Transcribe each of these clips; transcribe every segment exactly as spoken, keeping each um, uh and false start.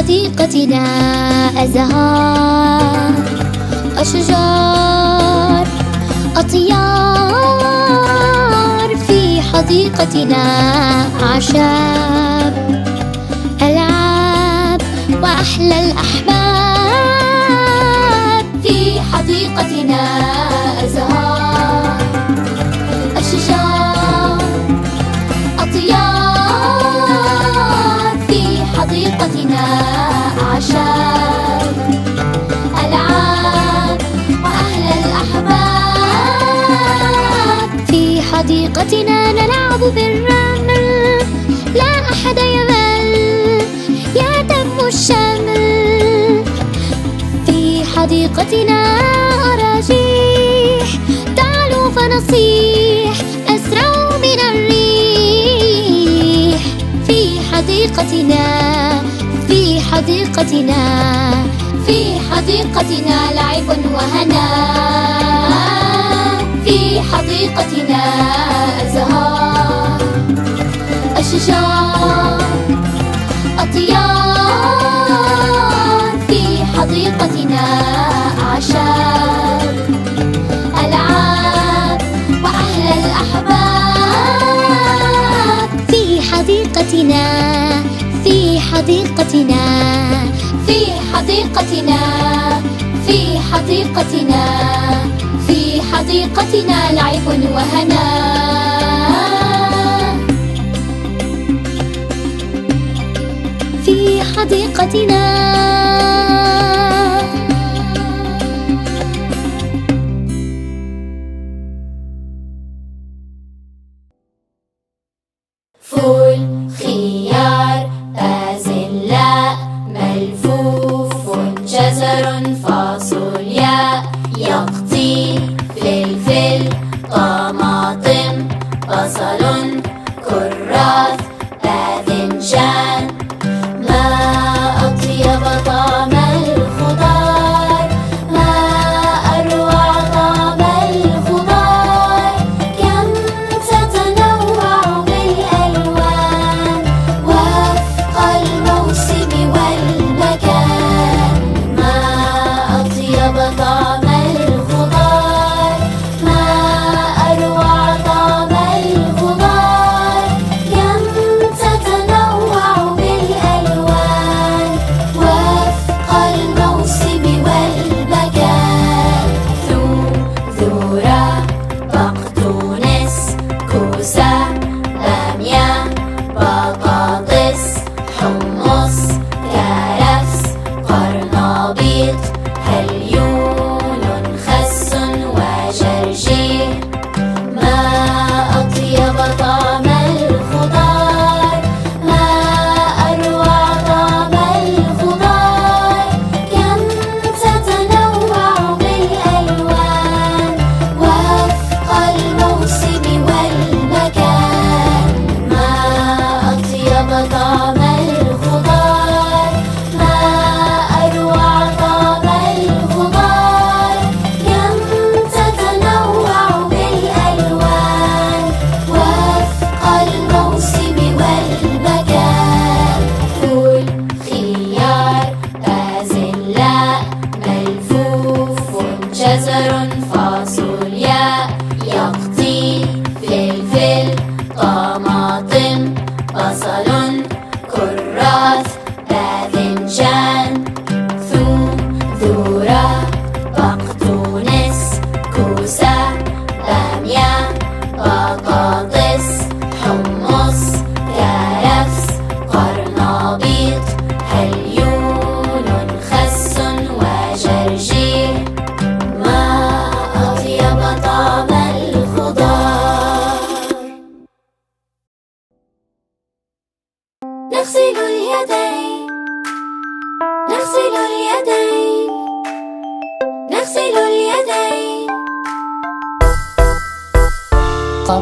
حديقتنا أزهار، أشجار، أطيار. في حديقتنا أعشاب، ألعاب، وأحلى الأحباب. في حديقتنا أزهار، أشجار، أطيار. في حديقتنا أعشاب، ألعاب، وأهل الأحباب. في حديقتنا نلعب بالرمل، لا أحد يمل، يهتم الشمل. في حديقتنا أراجيح، تعلو فنصيح، أسرع من الريح. في حديقتنا، في حديقتنا، في حديقتنا لعب وهنا. في حديقتنا أزهار، أشجار، أطيار. في حديقتنا أعشاب، ألعاب، وأهل الأحباب. في حديقتنا، في حديقتنا، في حديقتنا، في حديقتنا، في حديقتنا لعب وهنا. في حديقتنا،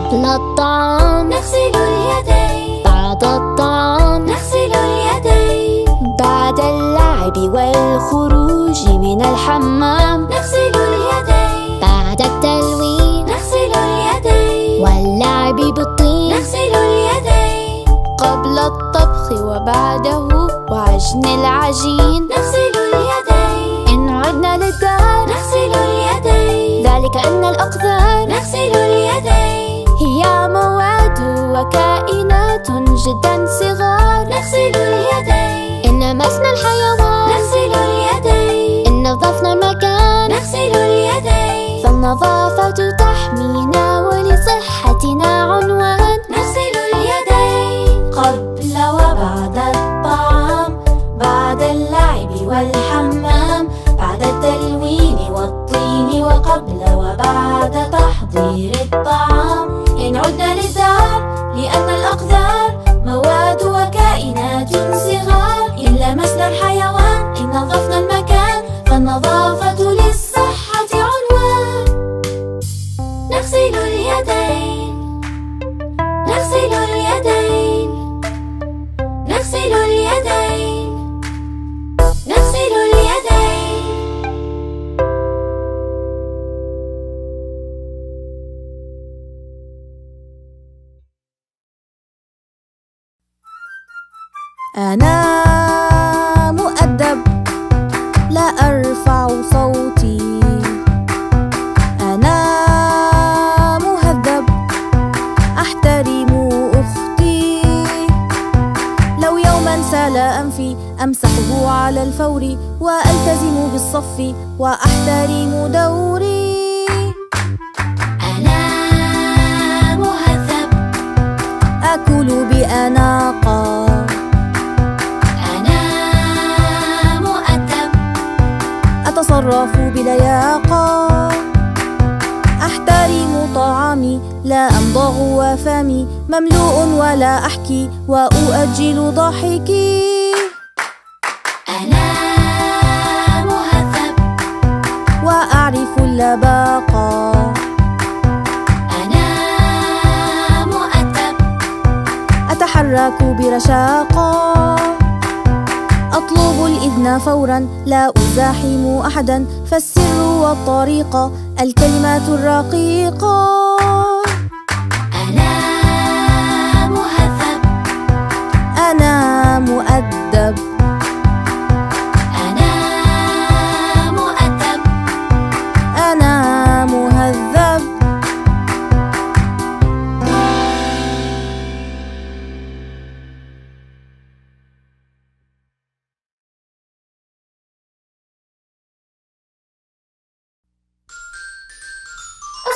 قبل الطعام نغسل اليدين، بعد الطعام نغسل اليدين، بعد اللعب والخروج من الحمام نغسل اليدين، بعد التلوين نغسل اليدين، واللعب بالطين نغسل اليدين، قبل الطبخ وبعده وعجن العجين نغسل اليدين، إن عدنا للدار نغسل اليدين، ذلك أن الأقدار نغسل اليدين، هي مواد وكائنات جدا صغار نغسل اليدين، إن مسنا الحيوان نغسل اليدين، إن نظفنا المكان نغسل اليدين، فالنظافة تحمينا ولصحتنا عنوان نغسل اليدين قبل وبعد الطعام، بعد اللعب والحمام، بعد التلوين والطين، وقبل وبعد تحضير الطعام، إن عدنا للدار لأن الأقدار مواد وكائنات صغار، إن لمسنا الحيوان إن نظفنا المكان، فالنظافة للصحة عنوان نغسل اليدين نغسل اليدين نغسل اليدين نغسل اليدين. أنا مؤدب لا أرفع صوتي، أنا مهذب أحترم أختي، لو يوما سال أنفي أمسحه على الفور، وألتزم بالصف وأحترم دوري. أنا مهذب أكل بأناقة، أتصرف بلياقة، أحترم طعامي لا أمضغ، وفمي مملوء ولا أحكي وأؤجل ضحكي. أنا مهذب وأعرف اللباقة، أنا مؤدب أتحرك برشاقة، أطلب الإذن فورا لا أزاحم أحدا، فالسر والطريقة الكلمات الرقيقة. أنا مهذب أنا مؤدب، أنا مؤدب أنا مهذب.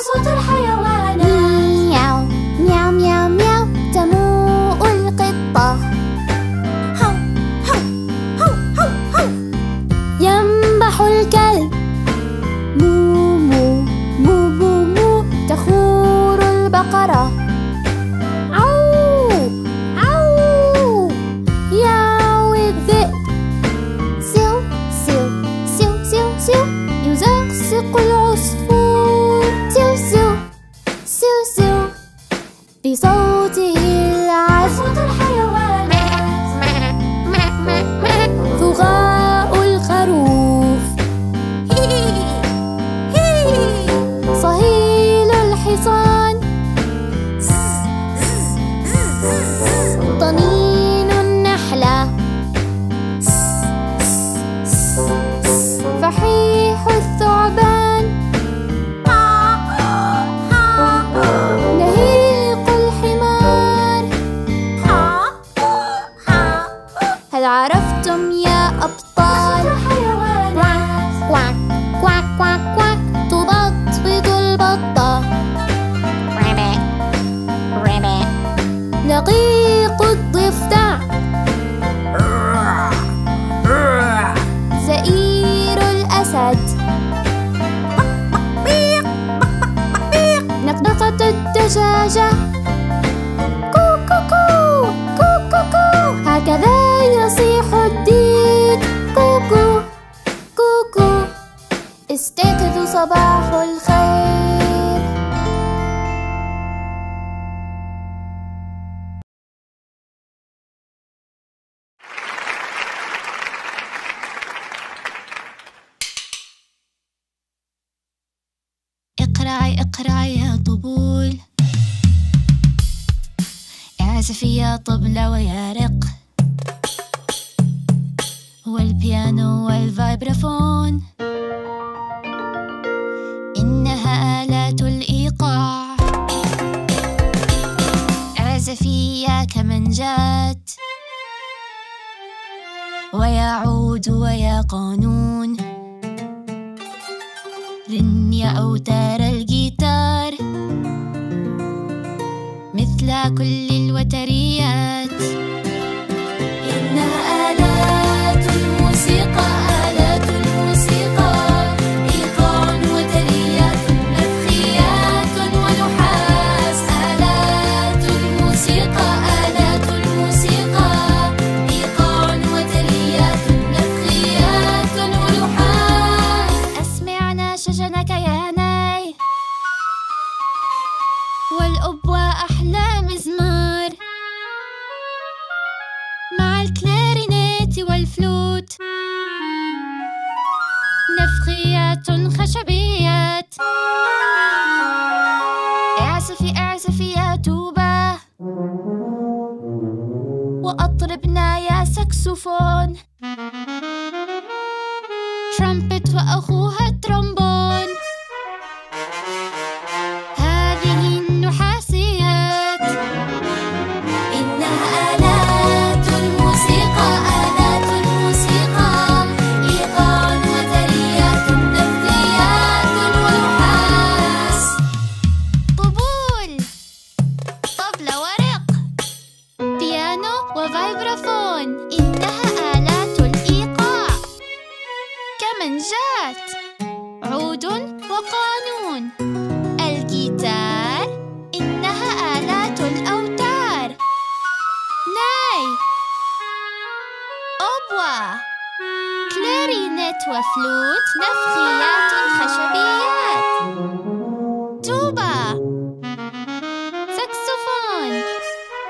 أصوات الحيوانات مياو مياو مياو مياو، تموء القطة هو هو هو هو هو، ينبح الكلب مو مو مو مو مو، تخور البقرة عو عو، يعوي الذئب سيو سيو سيو سيو سيو، يزقزق العصفور بصوته العذب. صوت الحيوانات ثغاء الخروف صهيل الحصان، طنين النحلة، فحيح الثعبان، عرفتم يا أبطال؟ كواك كواك كواك كواك كواك، تبطبط البطة رمي رمي، دقيق الضفدع زئير الأسد، نقنقة الدجاجة كو كو كو كو كو كو، هكذا يصيح الديك كوكو كوكو، استيقظوا صباح الخير. اقرعي اقرعي يا طبول، اعزفي يا طبلة ويا رق، البيانو والفايبرافون، إنها آلات الإيقاع، عزفية كمنجات ويا عود ويا قانون. رن يا أوتار الجيتار مثل كل الوتريات. خشبيات، اعزفي اعزفي يا توبة، وأطربنا يا ساكسوفون، ترامبت وأخوها ترومبون. هذه النحاسيات إنها آلات الموسيقى. وفلوت، نفخيات، خشبيات، توبة، ساكسوفون،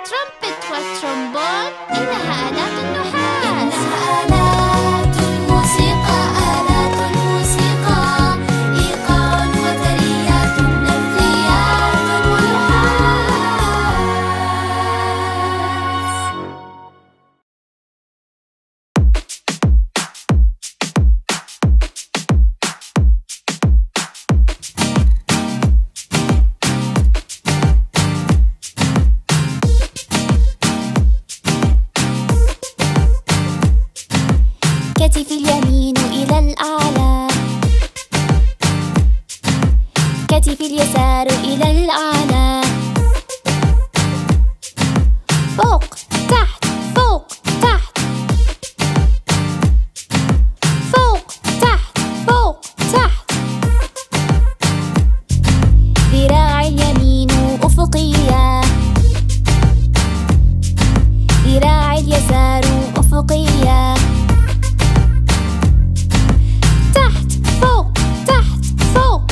ترمبت وترومبون. إنها آلات النحاس. إنها آلات الموسيقى، آلات الموسيقى، إيقان وتريات، نفخيات ونحاس. كتفي اليمين إلى الأعلى، كتفي اليسار إلى الأعلى، فوق تحت فوق تحت، فوق تحت فوق تحت. ذراع اليمين أفقية، ذراع اليسار أفقية، فوق تحت فوق،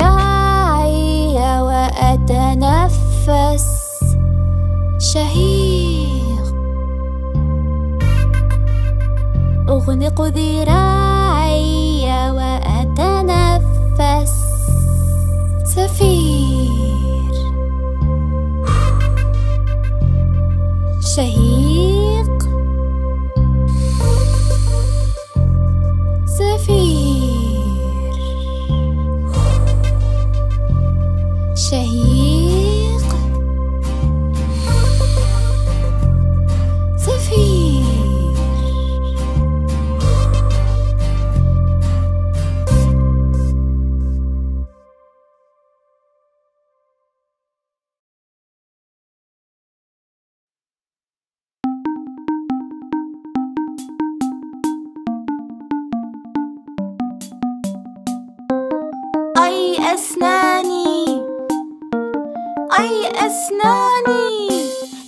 راعي وأتنفس شهيق. أغنق ذراعي وأتنفس سفير شهيق سفير شهيق سفير. أي أسناني أي أسناني،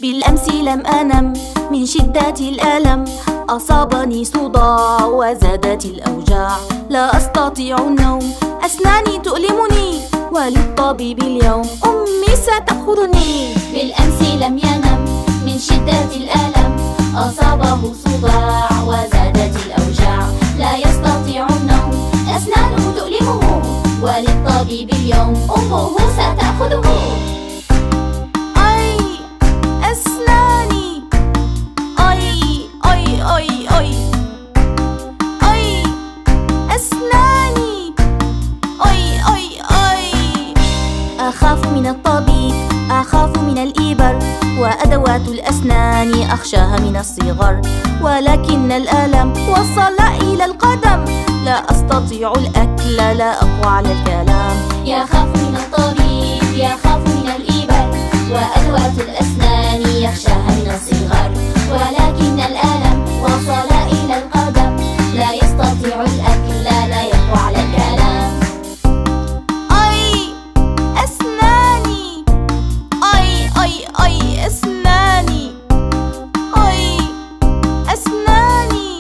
بالأمس لم أنم من شدة الألم، أصابني صداع وزادت الأوجاع، لا أستطيع النوم، أسناني تؤلمني وللطبيب اليوم أمي ستأخذني. بالأمس لم ينم من شدة الألم، أصابه صداع وزادت الأوجاع، لا يستطيع النوم، أسنانه تؤلمه وللطبيب اليوم أمه ستأخذه. أي أسناني أي أي أي أي أي أسناني أي أي أي. أخاف من الطبيب، أخاف من الإبر، وأدوات الأسنان أخشاها من الصغر، ولكن الألم وصل إلى القدم، لا أستطيع الأكل، لا أقوى على الكلام. يخاف من الطبيب، يخاف من الإبر، وأدوات الأسنان يخشاها من الصغر، ولكن الألم وصل إلى القدم، لا يستطيع الأكل، لا يقوى على الكلام. أي أسناني أي أي أي أسناني أي أسناني.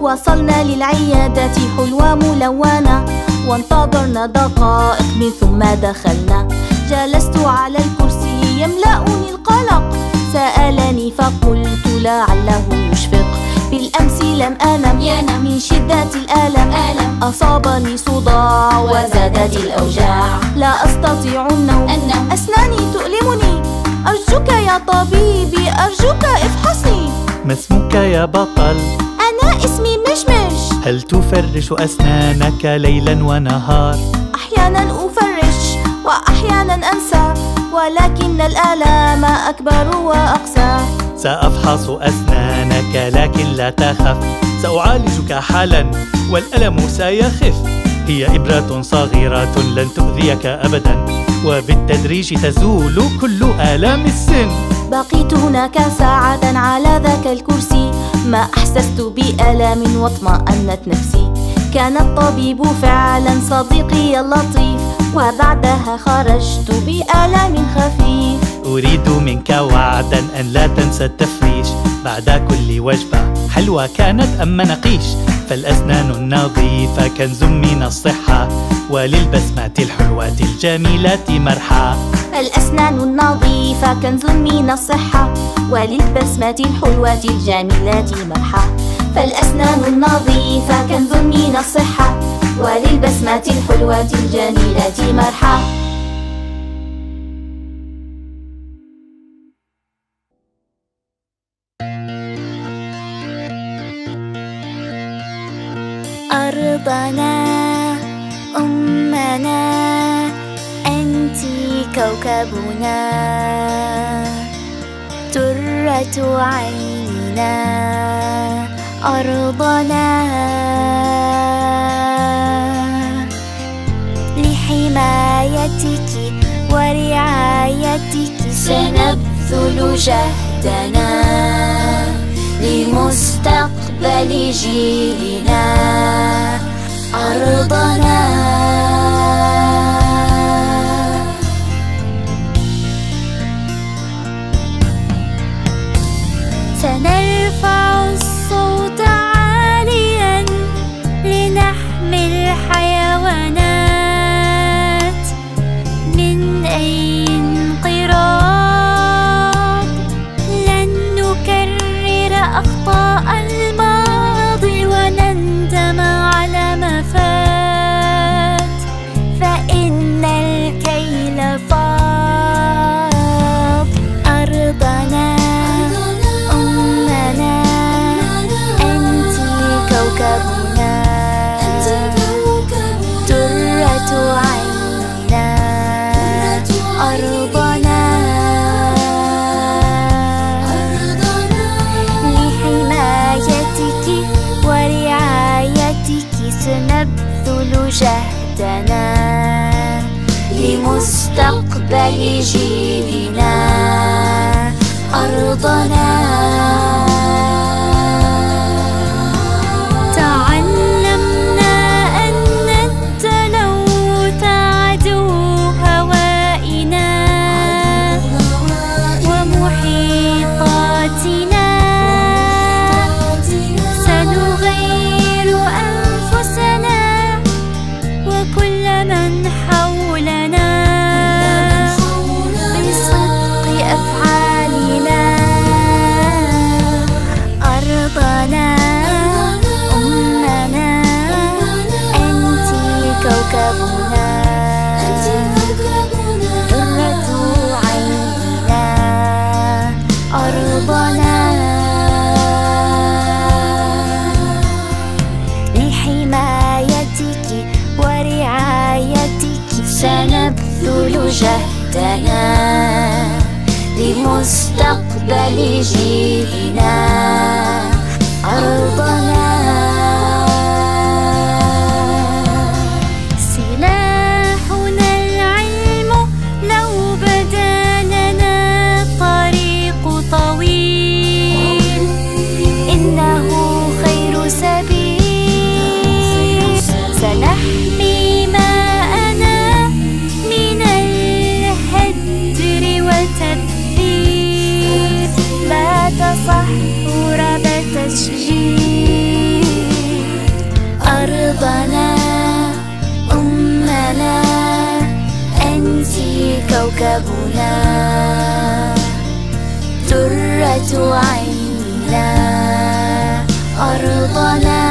وصلنا للعيادة حلوة ملونة، وانتظرنا دقائق من ثم دخلنا، جلست على الكرسي يملأني القلق، سألني فقلت لعله يشفق. بالأمس لم أنم ينم من شدة الألم، ألم أصابني صداع وزادت الأوجاع، لا أستطيع النوم، أنم أسناني تؤلمني، أرجوك يا طبيبي أرجوك افحصني. ما اسمك يا بطل؟ أنا اسمي مشمش. هل تفرش أسنانك ليلا ونهار؟ أحيانا أفرش وأحيانا أنسى، ولكن الآلام أكبر وأقسى. سأفحص أسنانك لكن لا تخف، سأعالجك حالا والألم سيخف. هي إبرة صغيرة لن تؤذيك أبدا، وبالتدريج تزول كل آلام السن. بقيت هناك ساعة على ذاك الكرسي، ما أحسست بألم واطمأنت نفسي، كان الطبيب فعلا صديقي اللطيف، وبعدها خرجت بألم خفيف. أريد منك وعدا أن لا تنسى التفريش، بعد كل وجبة حلوة كانت أم مناقيش، فالأسنان النظيفة كنز من الصحة، وللبسمة الحلوة الجميلة مرحى. الأسنان النظيفة كنز من الصحة، وللبسمة الحلوة الجميلة مرحى. فالأسنان النظيفة كنز من الصحة، وللبسمة الحلوة الجميلة مرحى. أرضنا أمنا أنت كوكبنا، درة عيننا أرضنا، لحمايتك ورعايتك سنبذل جهدنا، لمستقبل جيلنا أرضنا. سنرفع الصوت عاليا لنحمل نبذل جهدنا لمستقبل جيلنا أرضنا. سنبذل جهدنا لمستقبل جيلنا أرضنا. سلاحنا العلم لو بدا لنا طريق طويل إنه خير سبيل. سنحمي صحورة بتشجير أرضنا أمنا أنت كوكبنا درة عيننا أرضنا.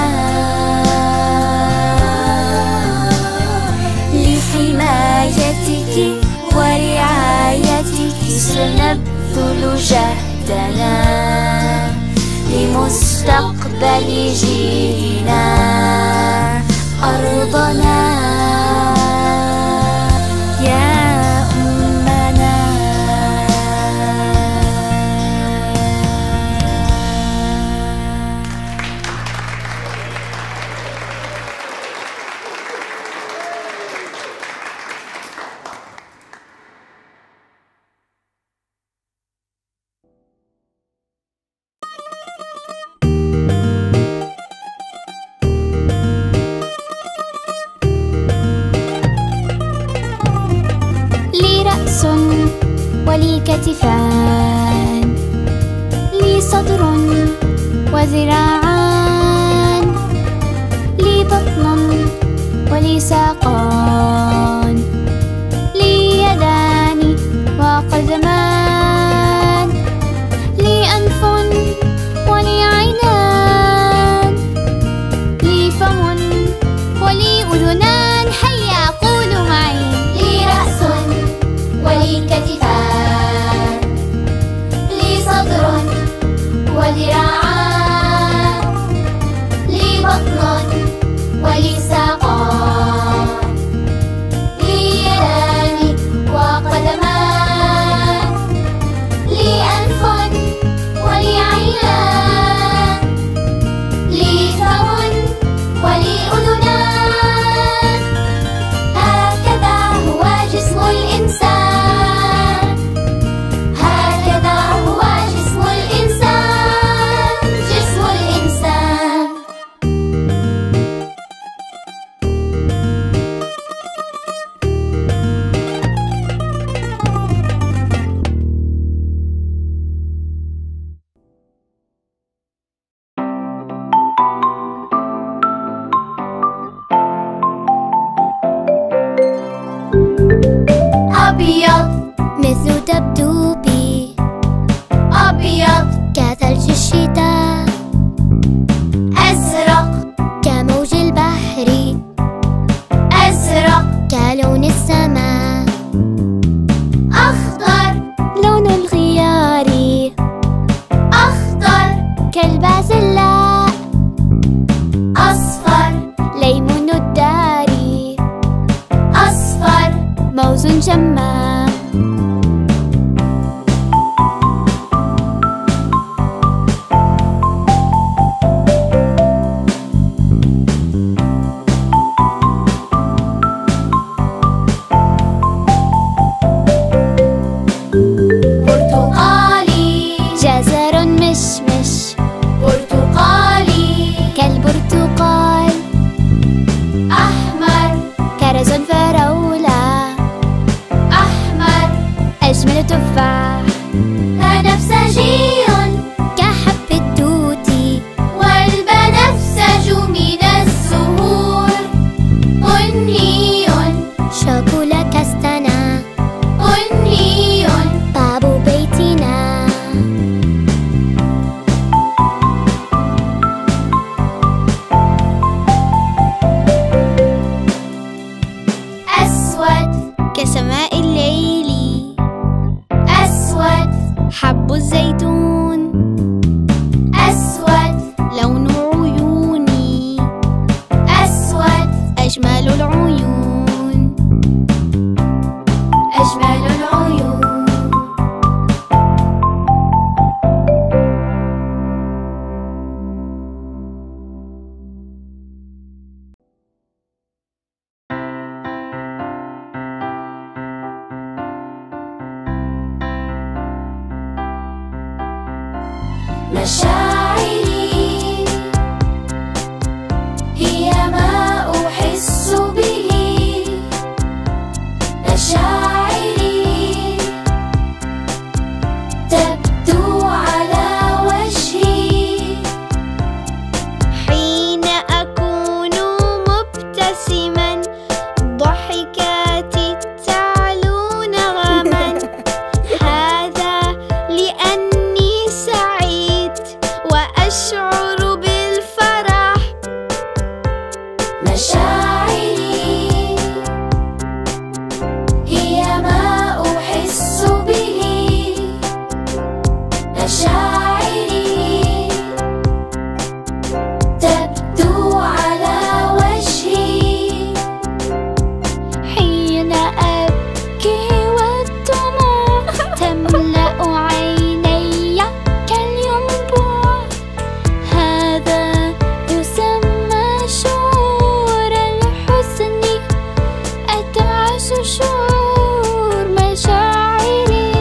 لحمايتك ورعايتك سنبذل جهدنا لمستقبل جيلنا أرضنا. يا أمنا لي كتفان لي صدر وذراعان لي بطن ولي ساقان لي يدان وقدمان لي أنف ولي عينان لي فم ولي أذنان. هيا قولوا معي. لي رأس ولي كتفان وذراعان لي بطن ولي ساقان لي يدان وقدمان لي أنف ولي عينان لي فم ولي أذنان. هكذا هو جسم الإنسان. مشاعري هي ما أحس به، مشاعري تبدو على وجهي حين أكون مبتسما، ضحكاتي تعلون غما. هذا لأني سعيد وأشعر بالفرح. مشاعري هي ما أحس به، مشاعري تبدو على وجهي حين أبكي والدموع تملأ عيني كالينبوع. هذا يسمى شعور الحزن، أتعس شعور مشاعري.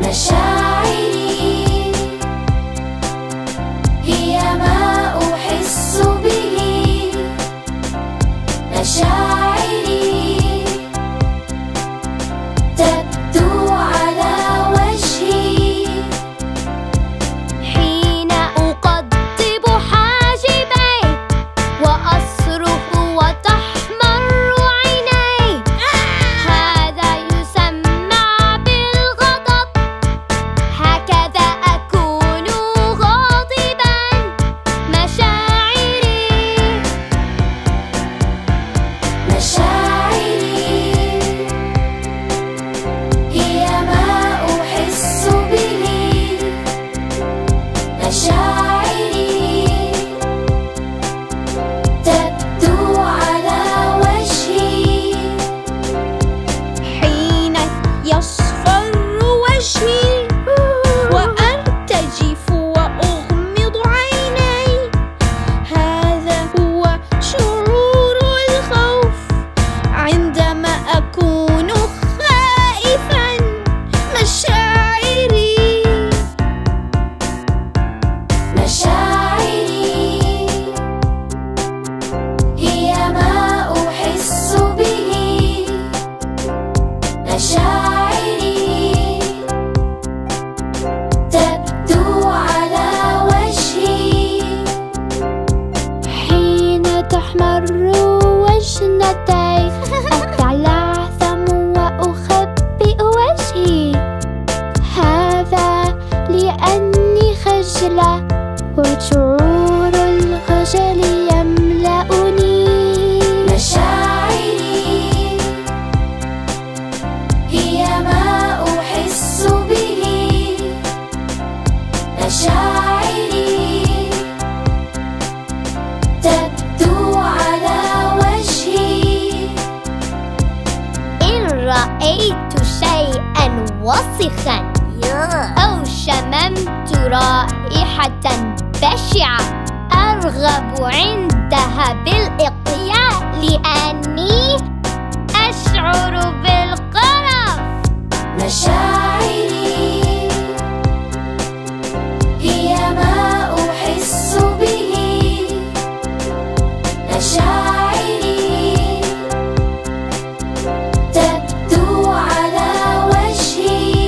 مشاعري هي ما أحس به، مشاعري تبدو على وجهي حين أقطب حاجبي وأصرخ وتحمر عيني. هذا يسمى بالغضب، هكذا أكون غاضبا. مشاعري مشاعري هي ما أحس به، مشاعري تبدو على وجهي حين يصفر وجهي وأرتجف وأغمض عيني. هذا هو شعور الخوف عندما أكون خائفا. مشاعري مشاعري هي ما أحس به، مشاعري تبدو على وجهي حين تحمر وجنتي أتلعثم وأخبئ وجهي. هذا لأني خجلة وشعور الخجل يملأني. مشاعري هي ما أحس به، مشاعري تبدو على وجهي. إن رأيت شيئا وسخا أو شممت رائحة بشعة أرغب عندها بالإقلاع لأني أشعر بالقرف. مشاعري هي ما أحس به، مشاعري تبدو على وجهي.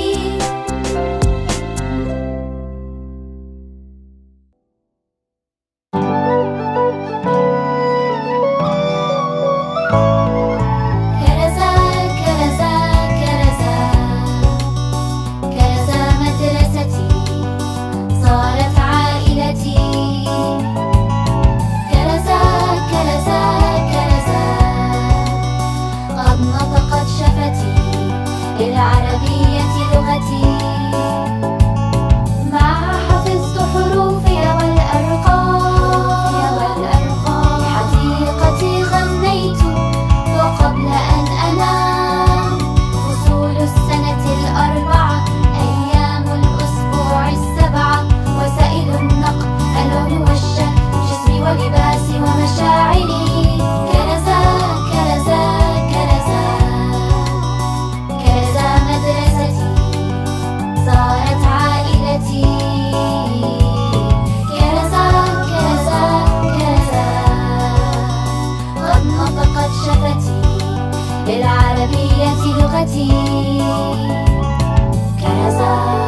في لغتي كرزة.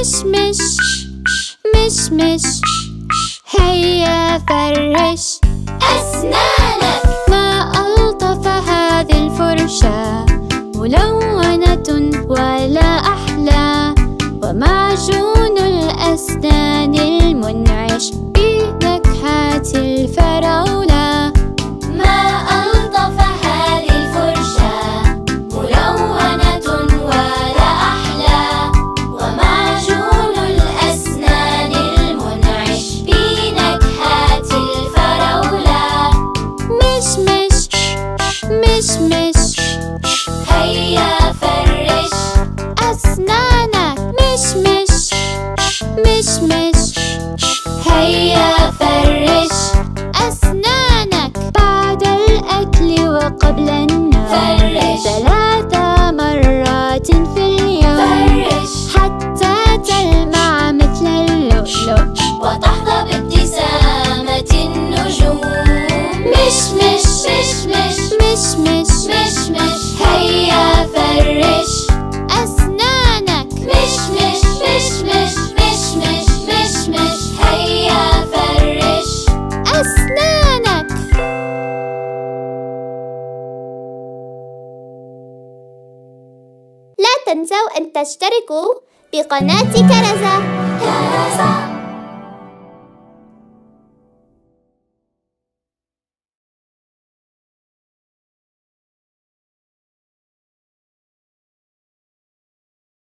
مشمش مشمش هيا فرش أسنانك، ما ألطف هذه الفرشة، ملونة ولا أحلى، ومعجون الأسنان المنعش بنكهات الفراولة. لا تنسوا أن تشتركوا بقناة كرزة.